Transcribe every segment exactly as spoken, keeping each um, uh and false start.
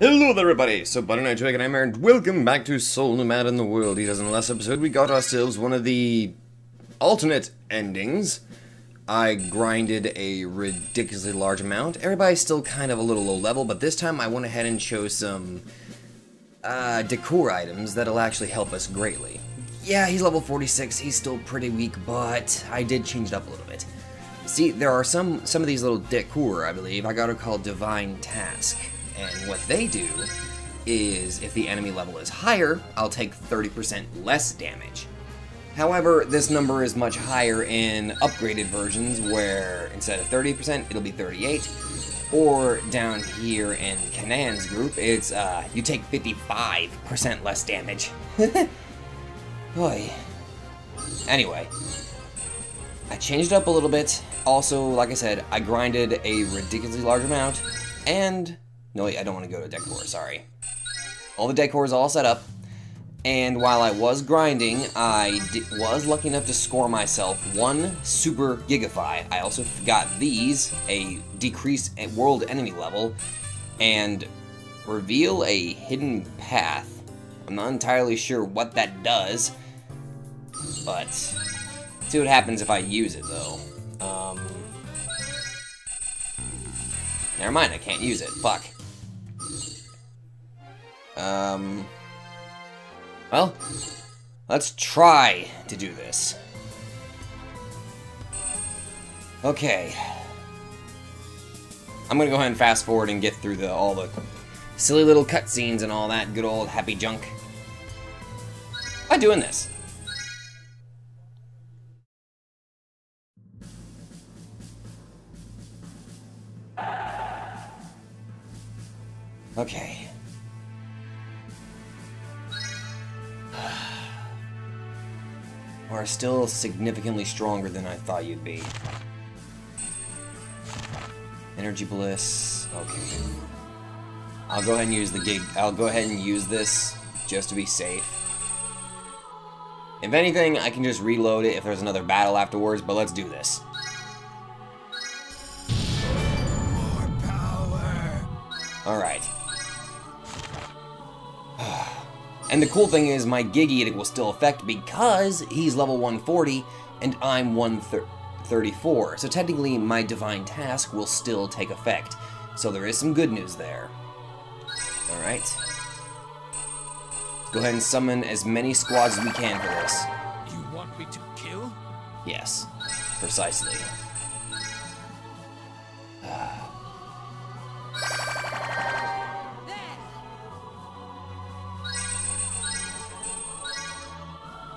Hello there everybody, so Butter Night Dragon, I'm here, and welcome back to Soul Nomad and the World Eaters. In the last episode we got ourselves one of the alternate endings. I grinded a ridiculously large amount. Everybody's still kind of a little low level, but this time I went ahead and chose some uh, decor items that'll actually help us greatly. Yeah, he's level forty-six, he's still pretty weak, but I did change it up a little bit. See, there are some, some of these little decor, I believe, I got her called Divine Task. And what they do is, if the enemy level is higher, I'll take thirty percent less damage. However, this number is much higher in upgraded versions, where instead of thirty percent, it'll be thirty-eight. Or down here in Kanan's group, it's, uh, you take fifty-five percent less damage. Boy. Anyway, I changed it up a little bit. Also, like I said, I grinded a ridiculously large amount, and... No, wait, I don't want to go to decor, sorry. All the decor is all set up, and while I was grinding, I was lucky enough to score myself one Super Gigify. I also got these, a decreased world enemy level, and reveal a hidden path. I'm not entirely sure what that does, but see what happens if I use it, though. Um, never mind, I can't use it, fuck. Um, well, let's try to do this. Okay. I'm gonna go ahead and fast forward and get through the all the silly little cutscenes and all that good old happy junk by doing this. Okay. Are still significantly stronger than I thought you'd be. Energy Bliss. Okay. I'll go ahead and use the gig. I'll go ahead and use this just to be safe. If anything, I can just reload it if there's another battle afterwards, but let's do this. More power. Alright. And the cool thing is, my Gigi Eat will still affect because he's level one forty and I'm one thirty-four, so technically my Divine Task will still take effect. So there is some good news there. Alright. Go ahead and summon as many squads as we can for this. You want me to kill? Yes, precisely.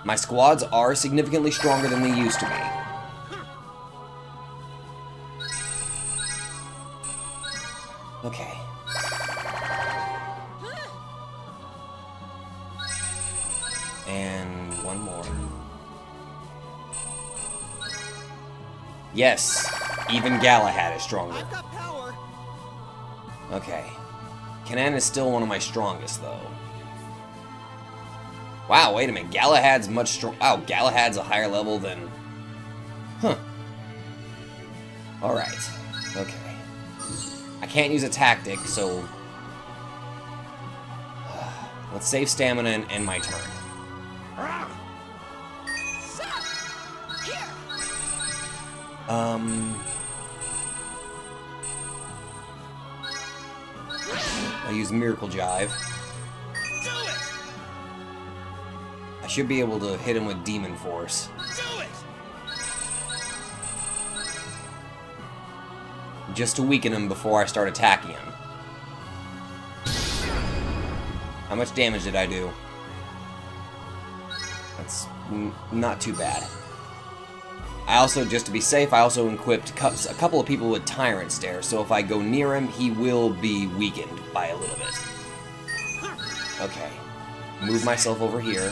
My squads are significantly stronger than they used to be. Okay. And one more. Yes, even Galahad is stronger. Okay. Kanan is still one of my strongest, though. Wow, wait a minute, Galahad's much stronger. Wow, Galahad's a higher level than... Huh. Alright. Okay. I can't use a tactic, so... Let's save stamina and end my turn. Um... I'll use Miracle Jive. I should be able to hit him with Demon Force. Do it. Just to weaken him before I start attacking him. How much damage did I do? That's n not too bad. I also, just to be safe, I also equipped cups, a couple of people with Tyrant Stare, so if I go near him, he will be weakened by a little bit. Okay. Move myself over here.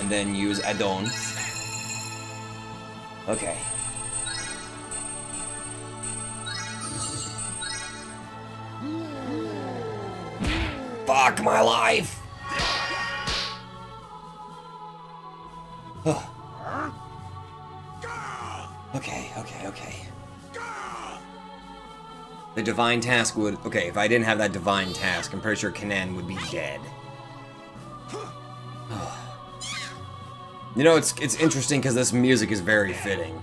And then use Adon. Okay. Fuck my life! Okay, okay, okay. The Divine Task would... Okay, if I didn't have that Divine Task, I'm pretty sure Kanan would be dead. You know, it's it's interesting because this music is very fitting.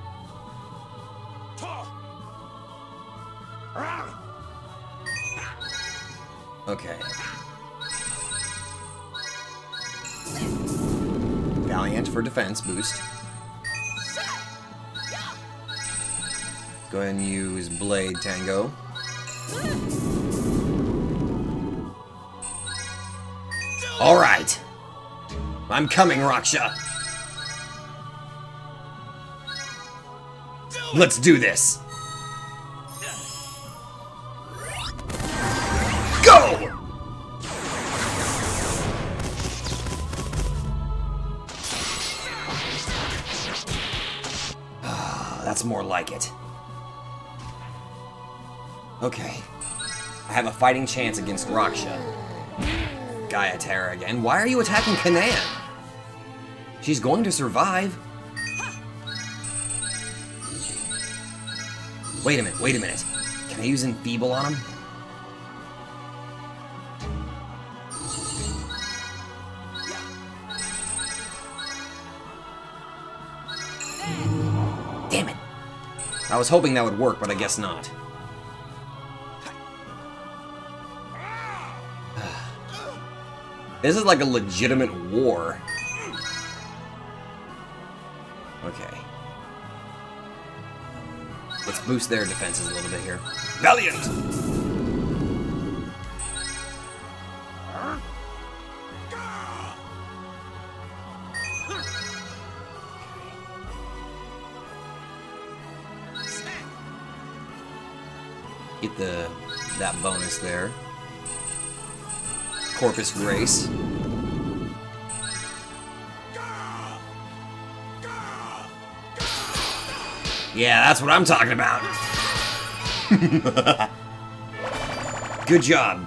Okay. Valiant for defense boost. Go ahead and use Blade Tango. Alright! I'm coming, Raksha! Let's do this! Go! That's more like it. Okay. I have a fighting chance against Raksha. Gaia Terra again. Why are you attacking Kanan? She's going to survive. Wait a minute, wait a minute. Can I use Enfeeble on him? Damn it! I was hoping that would work, but I guess not. This is like a legitimate war. Okay. Let's boost their defenses a little bit here. Valiant! Get the that bonus there. Corpus Grace. Yeah, that's what I'm talking about. Good job.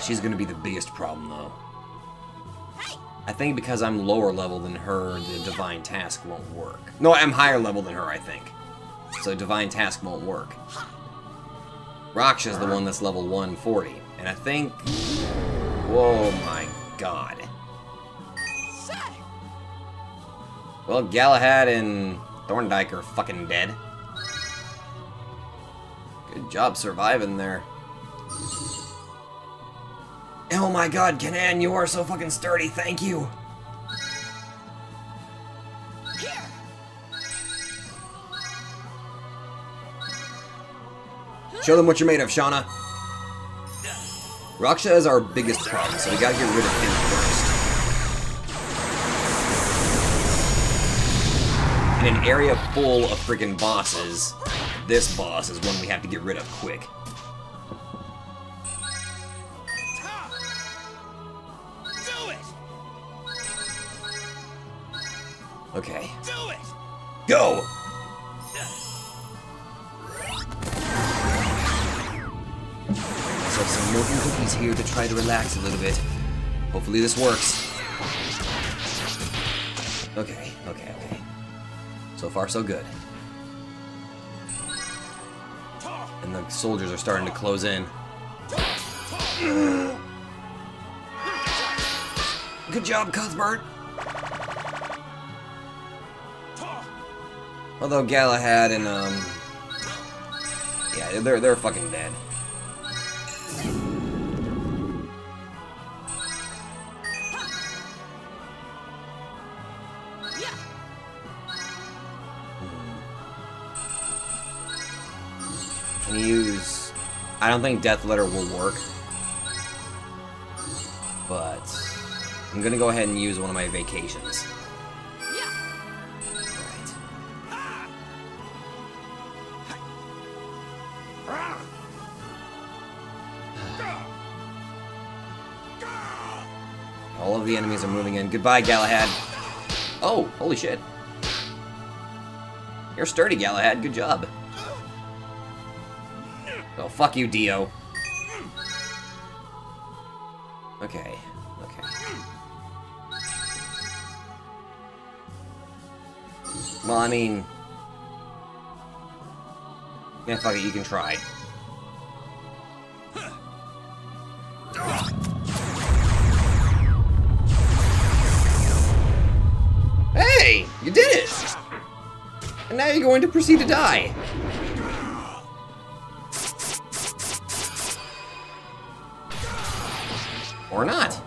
She's gonna be the biggest problem, though. I think because I'm lower level than her, the Divine Task won't work. No, I'm higher level than her, I think. So Divine Task won't work. Raksha's the one that's level one forty. And I think... Whoa, my god. Well, Galahad and Thorndyke are fucking dead. Good job surviving there. Oh my god, Kanan, you are so fucking sturdy, thank you! Here. Show them what you're made of, Shauna. Raksha is our biggest problem, so we gotta get rid of him first. In an area full of freaking bosses, this boss is one we have to get rid of quick. Do it. Okay. Do it. Go. Let's have some milk and cookies here to try to relax a little bit. Hopefully this works. Okay. Okay. Okay. So far, so good. And the soldiers are starting to close in. Good job, Cuthbert! Although Galahad and, um... yeah, they're, they're fucking dead. Use... I don't think Death Letter will work. But... I'm gonna go ahead and use one of my vacations. Yeah. Alright. Ah. All of the enemies are moving in. Goodbye, Galahad. Oh, holy shit. You're sturdy, Galahad. Good job. Oh, fuck you, Dio. Okay, okay. Well, I mean... Yeah, fuck it, you can try. Hey! You did it! And now you're going to proceed to die. Or not.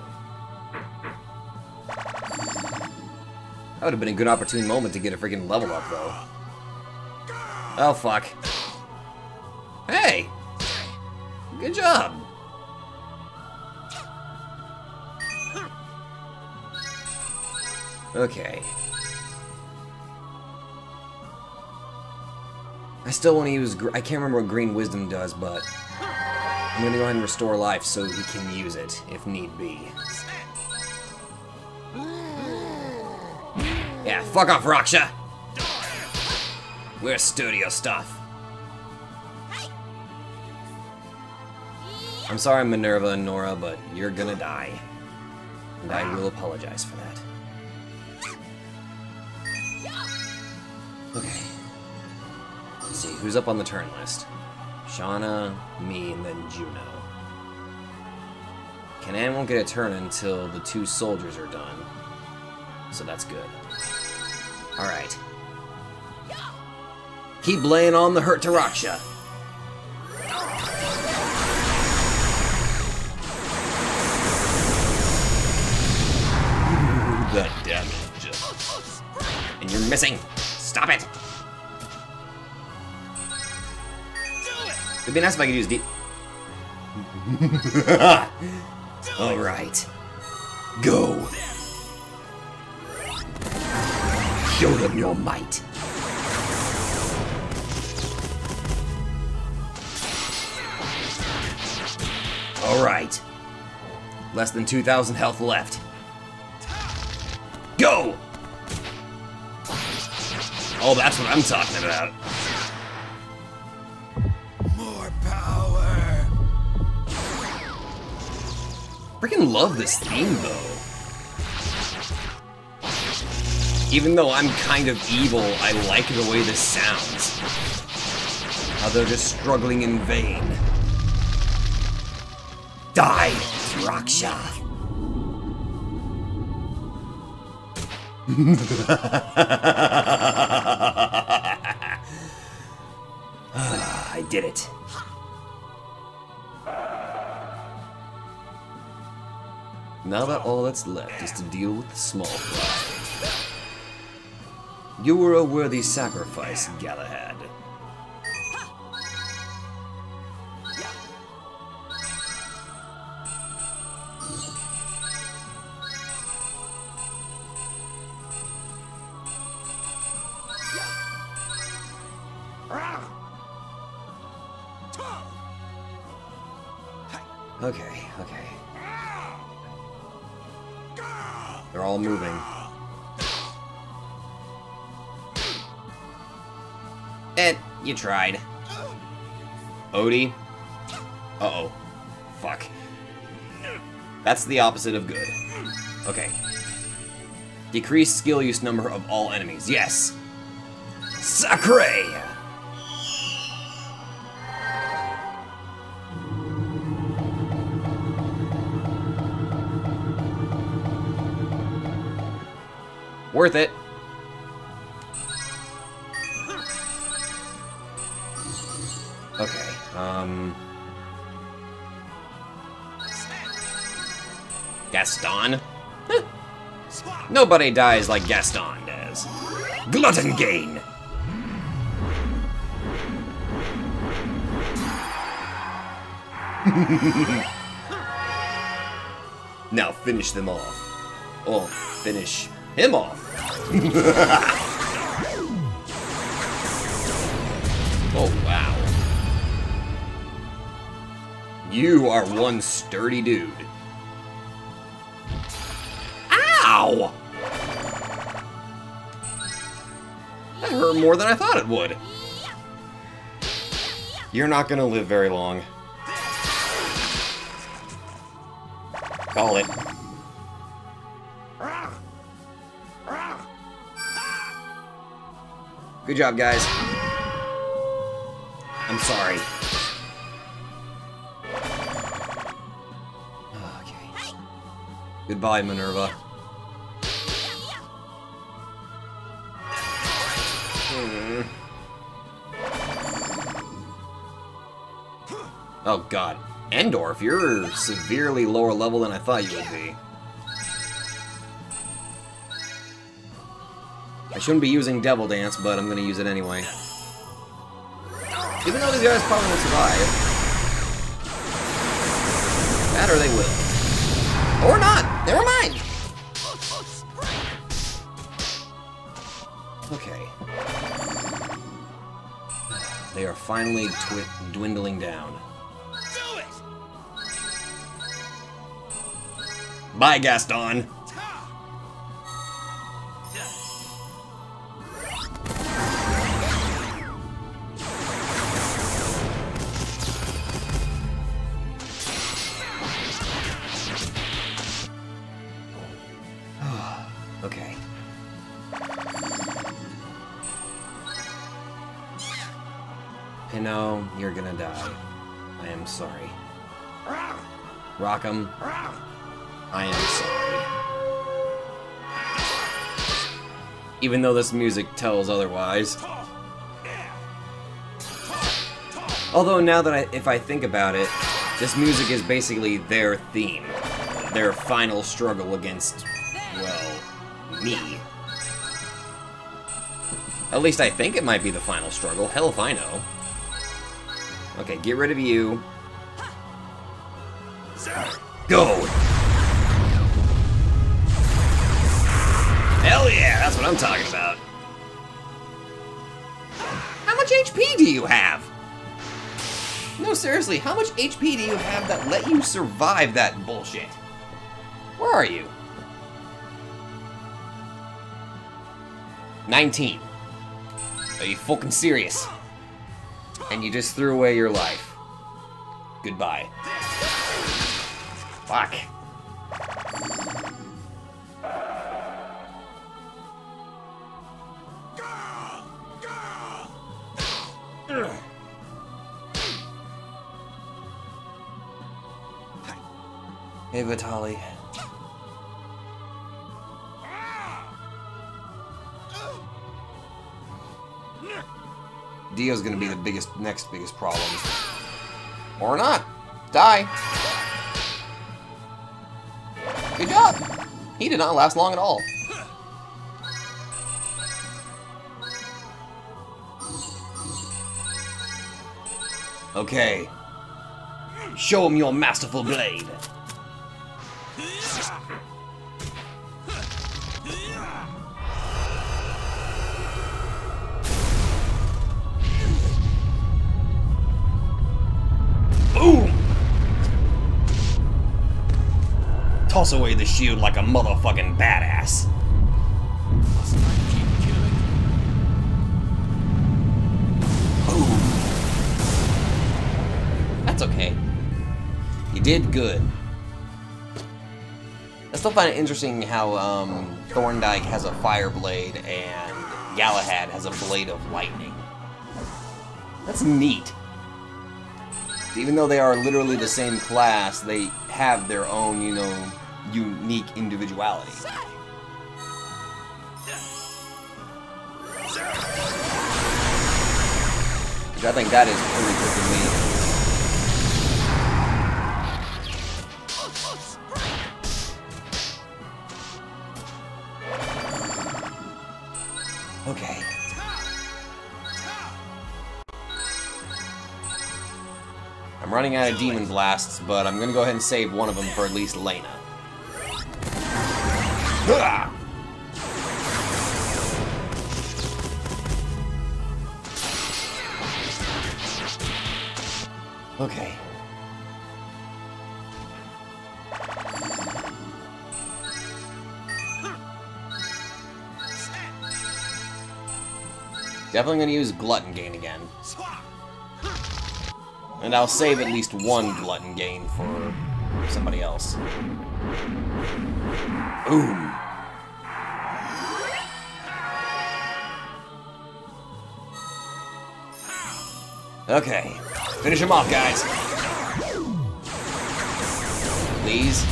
That would have been a good opportune moment to get a freaking level up, though. Oh, fuck. Hey! Good job! Okay. I still want to use... Gr I can't remember what Green Wisdom does, but... I'm gonna go ahead and restore life so he can use it, if need be. Yeah, fuck off, Raksha! We're studio stuff. I'm sorry, Minerva and Nora, but you're gonna die. And I will apologize for that. Okay. Let's see, who's up on the turn list? Shauna, me, and then Juno. Kanan won't get a turn until the two soldiers are done. So that's good. Alright. Keep laying on the hurt to Raksha. That damage. And you're missing. Stop it. It'd be nice if I could use D. All right, go. Show them your might. All right. Less than two thousand health left. Go. Oh, that's what I'm talking about. Freaking love this theme, though. Even though I'm kind of evil, I like the way this sounds. How they're just struggling in vain. Die, Taraksha! I did it. Now that all that's left is to deal with the small fry. You were a worthy sacrifice, Galahad. Okay, okay. They're all moving. Eh, you tried. Odie? Uh-oh. Fuck. That's the opposite of good. Okay. Decrease skill use number of all enemies. Yes! Sacre! Worth it. Okay, um... Gaston? Huh. Nobody dies like Gaston does. Glutton Gain! Now finish them off. Or oh, finish him off. Oh, wow. You are one sturdy dude. Ow! That hurt more than I thought it would. You're not gonna live very long. Call it. Good job, guys. I'm I'm sorry. Okay. Goodbye, Minerva. Hmm. Oh god. Endorph, you're severely lower level than I thought you would be. I shouldn't be using Devil Dance, but I'm gonna use it anyway. Even though these guys probably won't survive. That or they will. Or not! Never mind! Okay. They are finally twi- dwindling down. Bye, Gaston! Okay. Pinot, you're gonna die. I am sorry. Rock'em. I am sorry. Even though this music tells otherwise. Although now that I, if I think about it, this music is basically their theme. Their final struggle against, well, me. At least I think it might be the final struggle. Hell if I know. Okay, get rid of you. Go! Hell yeah, that's what I'm talking about. How much H P do you have? No, seriously, how much H P do you have that let you survive that bullshit? Where are you? nineteen. Are you fucking serious? And you just threw away your life. Goodbye. Fuck. Hey, Vitali. Dio's gonna be the biggest, next biggest problem. Or not. Die. Good job. He did not last long at all. Okay. Show him your masterful blade. Boom! Toss away the shield like a motherfucking badass. Boom. That's okay. You did good. I still find it interesting how um, Thorndyke has a fire blade and Galahad has a blade of lightning. That's neat. Even though they are literally the same class, they have their own, you know, unique individuality. Which I think that is pretty freaking neat. Okay. I'm running out of Demon Blasts, but I'm gonna go ahead and save one of them for at least Lena. Hurrah! Okay. Definitely gonna use Glutton Gain again. And I'll save at least one Glutton Gain for somebody else. Boom! Okay, finish him off, guys. Please?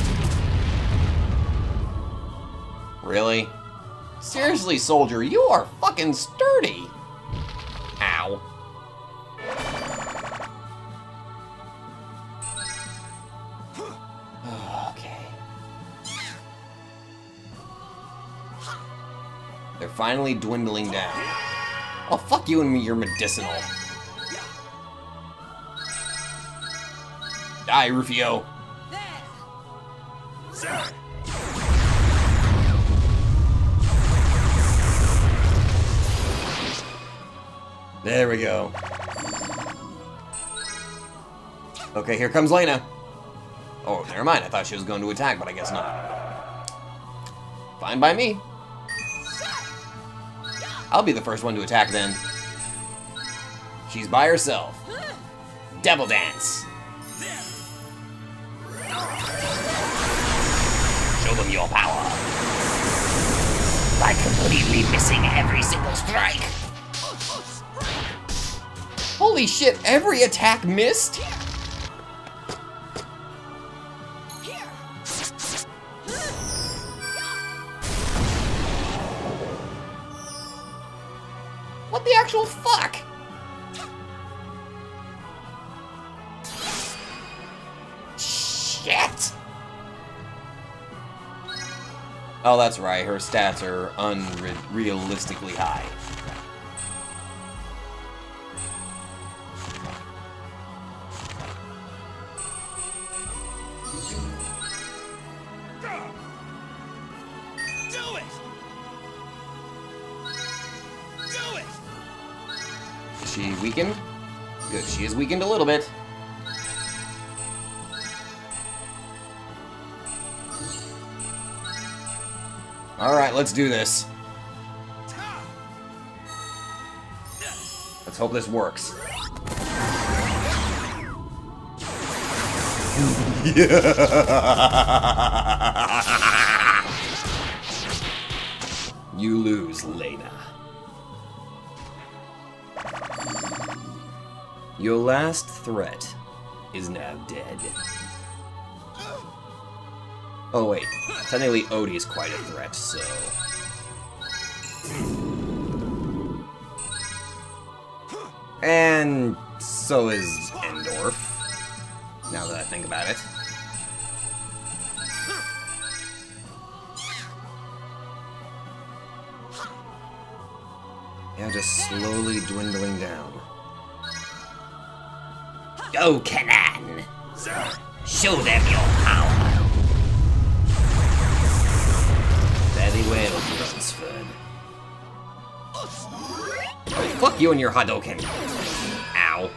Really? Seriously, soldier, you are fucking sturdy. Ow. Okay. They're finally dwindling down. Oh, fuck you and me, you're medicinal. Die, Rufio. There we go. Okay, here comes Lena. Oh, never mind. I thought she was going to attack, but I guess not. Fine by me. I'll be the first one to attack then. She's by herself. Devil Dance. Show them your power. By completely missing every single strike. Holy shit, every attack missed? What the actual fuck? Shit! Oh, that's right, her stats are unrealistically high. Weakened? Good, she is weakened a little bit. Alright, let's do this. Let's hope this works. You lose, Lena. Your last threat is now dead. Oh wait, technically Odie's quite a threat, so... And so is Endorph, now that I think about it. Yeah, just slowly dwindling down. Go, Kanan! Show them your power! Very well, Grunsford. Oh, fuck you and your Hadouken! Ow.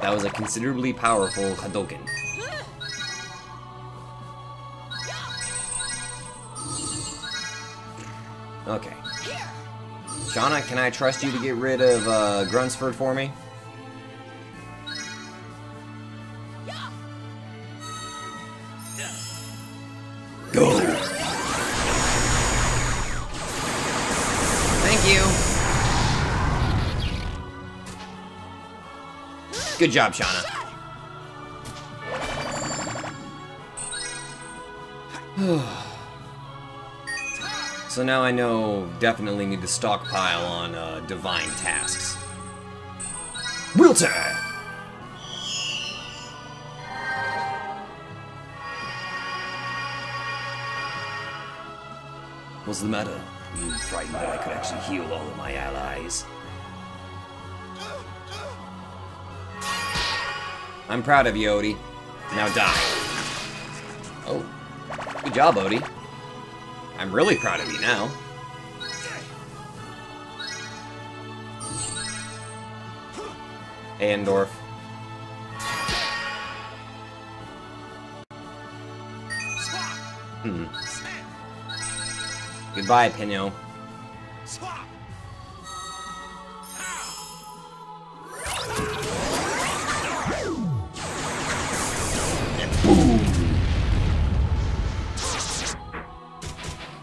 That was a considerably powerful Hadouken. Okay. Shauna, can I trust you to get rid of uh, Grunsford for me? Good job, Shauna. So now I know definitely need to stockpile on uh, divine tasks. Wilter! What's the matter? You frightened that I could actually heal all of my allies. I'm proud of you, Odie. Now die. Oh. Good job, Odie. I'm really proud of you now. Endorph. Hmm. Goodbye, Pinot.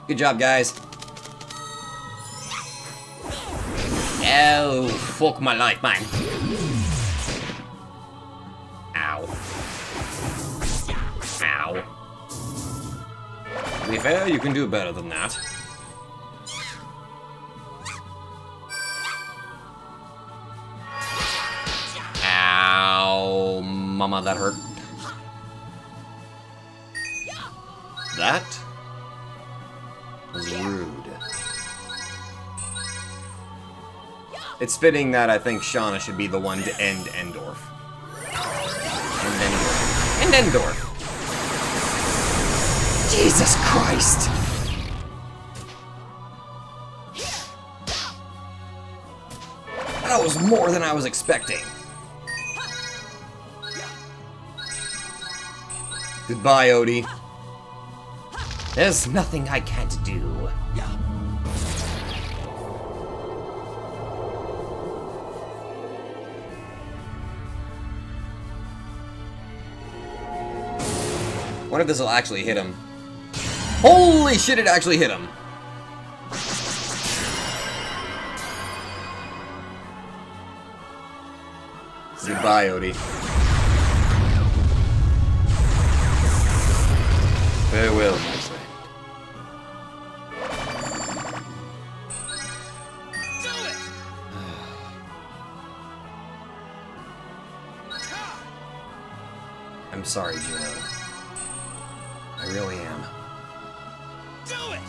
Good job, guys. Oh, fuck my life, man. Ow. Ow. To be fair, you can do better than that. Ow, mama, that hurt. That was rude. It's fitting that I think Shauna should be the one to end Endorph. And Endorph. And Endorph. Jesus Christ! That was more than I was expecting. Goodbye, Odie. There's nothing I can't do. I wonder if this will actually hit him. Holy shit, it actually hit him! Goodbye, Odie. Farewell, my friend. Do it! I'm sorry, Juno. I really am. Do it!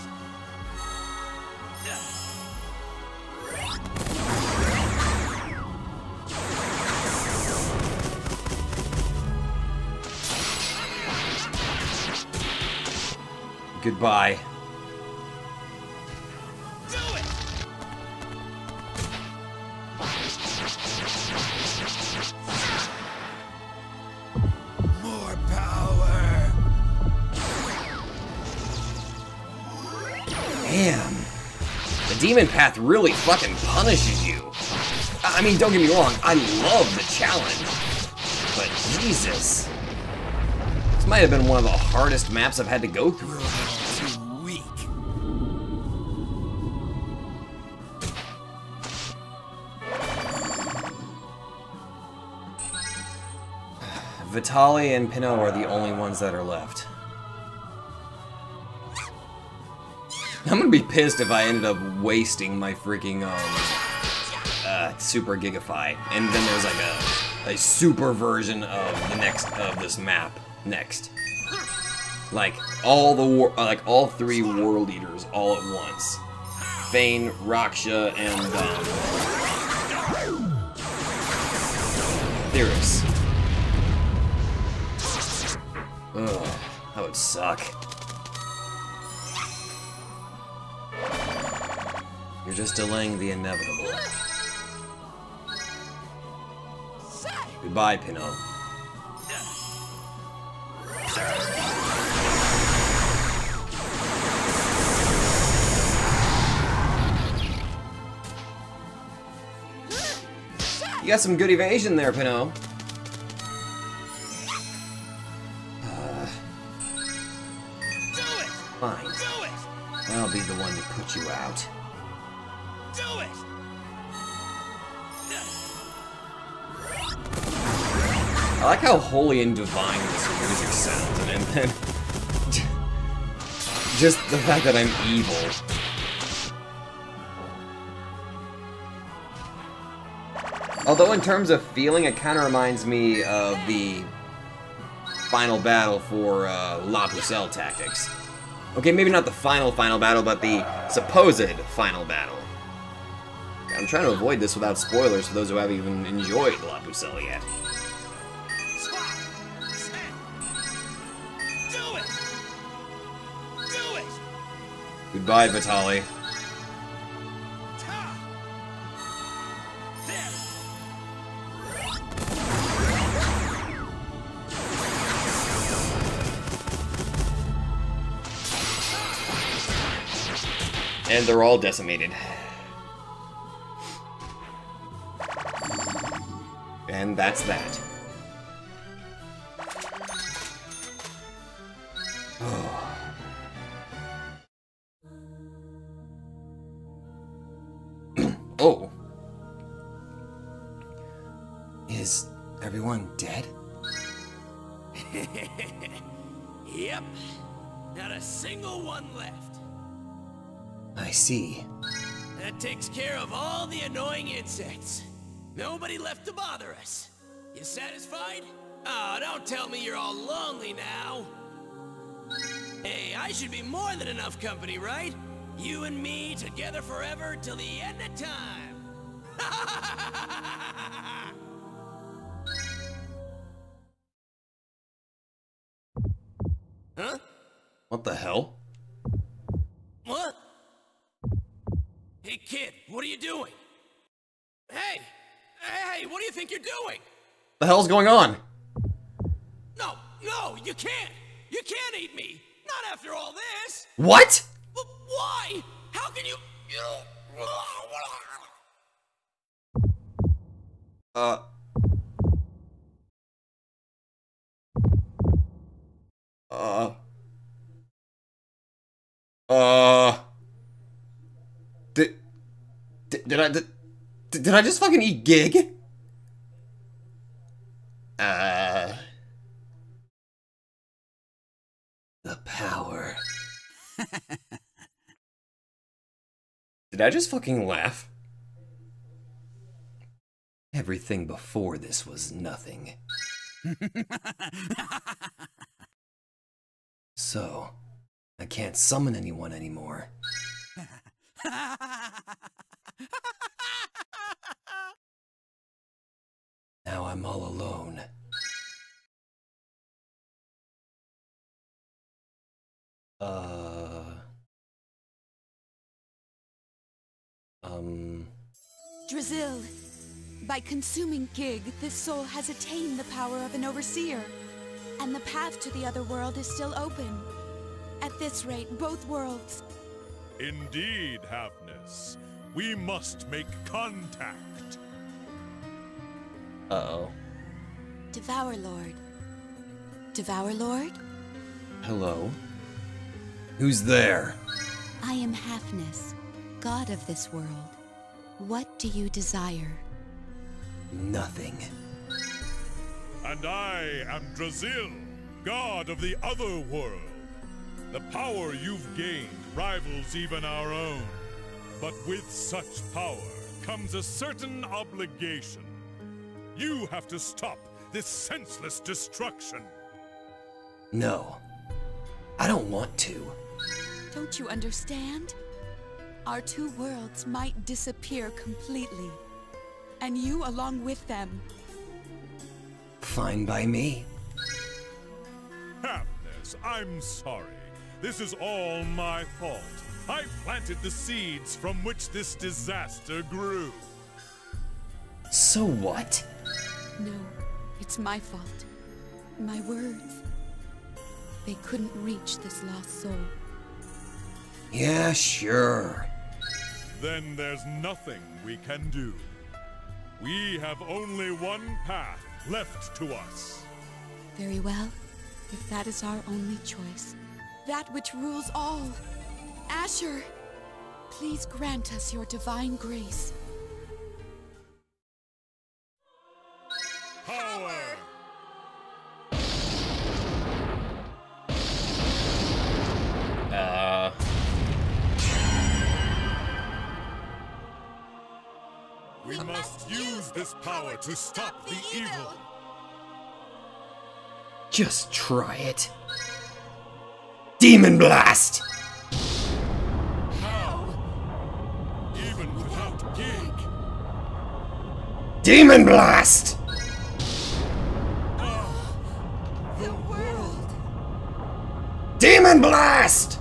Goodbye. Do it! More power. Damn. The Demon Path really fucking punishes you. I mean, don't get me wrong, I love the challenge. But Jesus. This might have been one of the hardest maps I've had to go through. Too weak. Vitali and Pinot are the only ones that are left. I'm gonna be pissed if I ended up wasting my freaking, um, uh, Super Gigafy. And then there's like a, a super version of the next, of this map next. Like, all the war, uh, like, all three World Eaters all at once. Fane, Raksha, and, um... Theorus. Ugh, that would suck. You're just delaying the inevitable. Goodbye, Pinot. You got some good evasion there, Pinot. Uh, fine. I'll be the one to put you out. Do it. I like how holy and divine this music sounds, and then just the fact that I'm evil. Although in terms of feeling, it kind of reminds me of the final battle for uh, La Pucelle Tactics. Okay, maybe not the final final battle, but the supposed final battle. I'm trying to avoid this without spoilers for those who haven't even enjoyed La Pucelle yet. Do it! Do it! Goodbye, Vitali. And they're all decimated. And that's that. Oh. Oh. Everyone dead? Yep. Not a single one left. I see. That takes care of all the annoying insects. Nobody left to bother us. You satisfied? Oh, don't tell me you're all lonely now. Hey, I should be more than enough company, right? You and me together forever till the end of time. Huh? What the hell? What? Hey kid, what are you doing? Hey! Hey, what do you think you're doing? The hell's going on? No, no, you can't! You can't eat me! Not after all this! What? But why? How can you... Uh... Uh... Uh... Did... Did, did I... Did, did I just fucking eat Gig? Uh... The power. Did I just fucking laugh? Everything before this was nothing. So, I can't summon anyone anymore. Now I'm all alone. Uh... Um... Drazil, by consuming Gig, this soul has attained the power of an overseer, and the path to the other world is still open. At this rate, both worlds... Indeed, Haffnes. We must make contact. Uh-oh. Devour Lord. Devour Lord? Hello? Who's there? I am Haffnes, god of this world. What do you desire? Nothing. And I am Drazil, god of the other world. The power you've gained rivals even our own. But with such power comes a certain obligation. You have to stop this senseless destruction. No. I don't want to. Don't you understand? Our two worlds might disappear completely, and you along with them. Fine by me. Haffnes, I'm sorry. This is all my fault. I planted the seeds from which this disaster grew. So what? No, it's my fault. My words. They couldn't reach this lost soul. Yeah, sure. Then there's nothing we can do. We have only one path left to us. Very well. If that is our only choice, that which rules all, Asher, please grant us your divine grace. Power! Uh... We must use this power to stop the evil. Just try it. Demon Blast! How? Even without Gig. Demon Blast! Oh, the world. Demon Blast!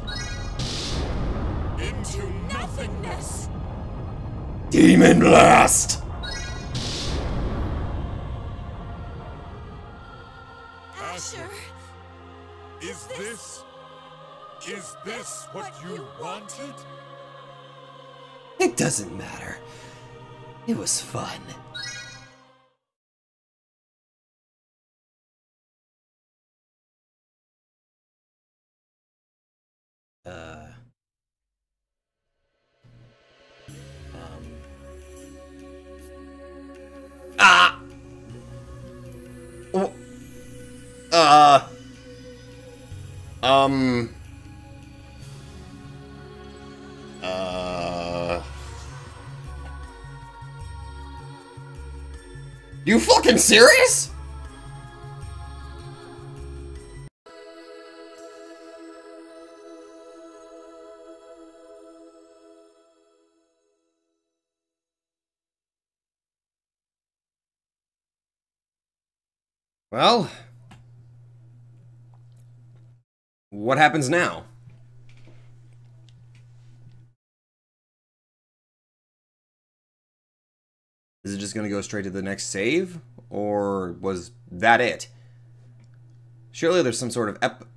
Into nothingness. Demon Blast! Is this what you wanted? It doesn't matter. It was fun. Uh... Um... Ah! Uh... Um... Uh... You fucking serious?! Well, what happens now? Is it just going to go straight to the next save? Or was that it? Surely there's some sort of ep-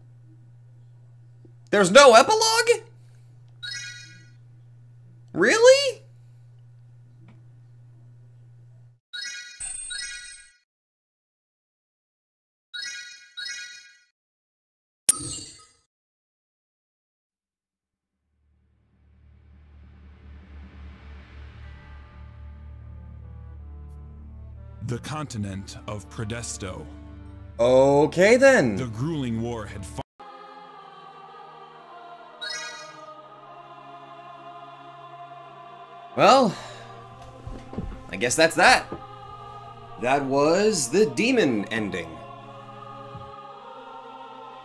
There's no epilogue? Really? The continent of Predesto. Okay then. The grueling war had fought. Well, I guess that's that. That was the demon ending.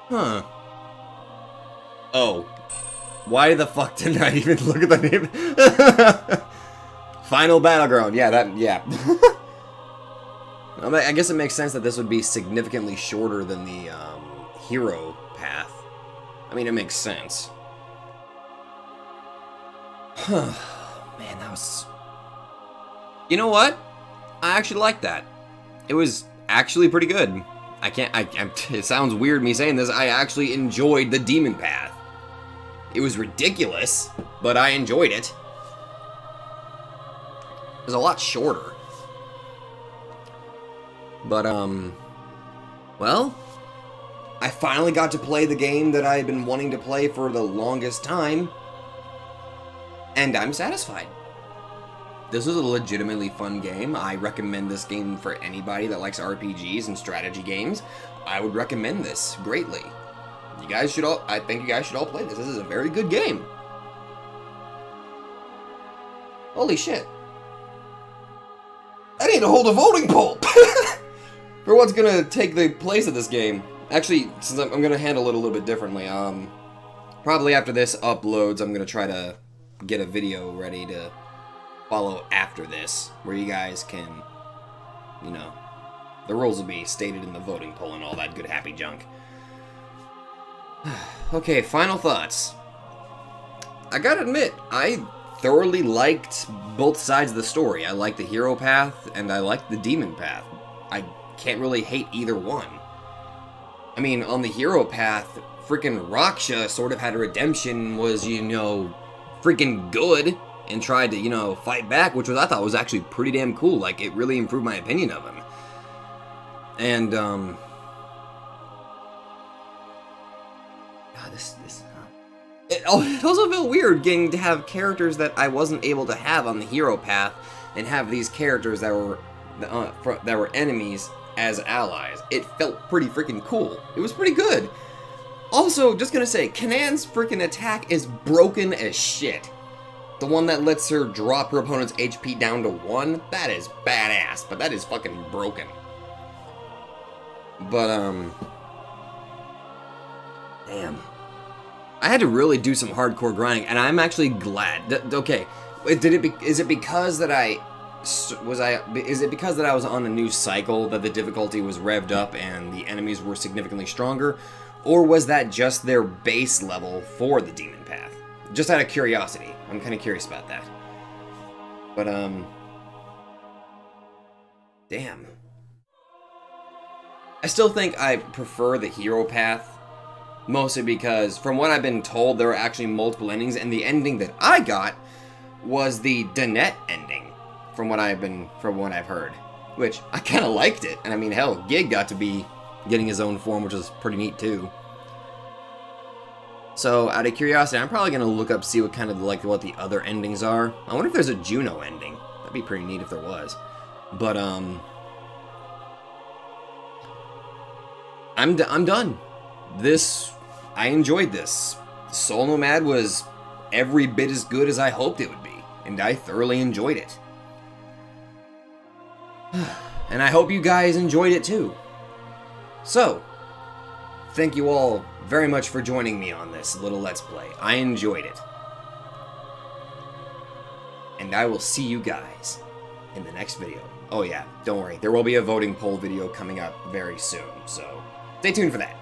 Huh. Oh. Why the fuck didn't I even look at the name? Final Battleground. Yeah, that, yeah. I guess it makes sense that this would be significantly shorter than the um, hero path. I mean, it makes sense. Huh. Man, that was... You know what? I actually liked that. It was actually pretty good. I can't... I, I'm, it sounds weird me saying this. I actually enjoyed the Demon Path. It was ridiculous, but I enjoyed it. It was a lot shorter. But, um, well, I finally got to play the game that I had been wanting to play for the longest time, and I'm satisfied. This is a legitimately fun game. I recommend this game for anybody that likes R P Gs and strategy games. I would recommend this greatly. You guys should all, I think you guys should all play this. This is a very good game. Holy shit. I need to hold a voting poll! For what's gonna take the place of this game. Actually, since I'm, I'm gonna handle it a little bit differently, um, probably after this uploads, I'm gonna try to get a video ready to follow after this, where you guys can, you know, the rules will be stated in the voting poll and all that good happy junk. Okay, final thoughts. I gotta admit, I thoroughly liked both sides of the story. I liked the hero path, and I liked the demon path. I can't really hate either one. I mean, on the hero path, freaking Raksha sort of had a redemption, was, you know, freaking good, and tried to, you know, fight back, which was, I thought was actually pretty damn cool. Like, it really improved my opinion of him. And, um... God, this... this it, oh, it also felt weird getting to have characters that I wasn't able to have on the hero path, and have these characters that were, uh, fr that were enemies as allies. It felt pretty freaking cool. It was pretty good. Also, just gonna say, Kanan's freaking attack is broken as shit. The one that lets her drop her opponent's H P down to one, that is badass, but that is fucking broken. But, um... damn. I had to really do some hardcore grinding, and I'm actually glad. D okay, did it be is it because that I... Was I? Is it because that I was on a new cycle that the difficulty was revved up and the enemies were significantly stronger? Or was that just their base level for the Demon Path? Just out of curiosity. I'm kind of curious about that. But, um... damn. I still think I prefer the Hero Path. Mostly because, from what I've been told, there were actually multiple endings, and the ending that I got was the Danette ending. From what I've been, from what I've heard, which I kind of liked it, and I mean, hell, Gig got to be getting his own form, which was pretty neat too. So, out of curiosity, I'm probably gonna look up, see what kind of like what the other endings are. I wonder if there's a Juno ending. That'd be pretty neat if there was. But um, I'm d I'm done. This, I enjoyed this. Soul Nomad was every bit as good as I hoped it would be, and I thoroughly enjoyed it. And I hope you guys enjoyed it too. So, thank you all very much for joining me on this little Let's Play. I enjoyed it. And I will see you guys in the next video. Oh yeah, don't worry, there will be a voting poll video coming up very soon, so stay tuned for that.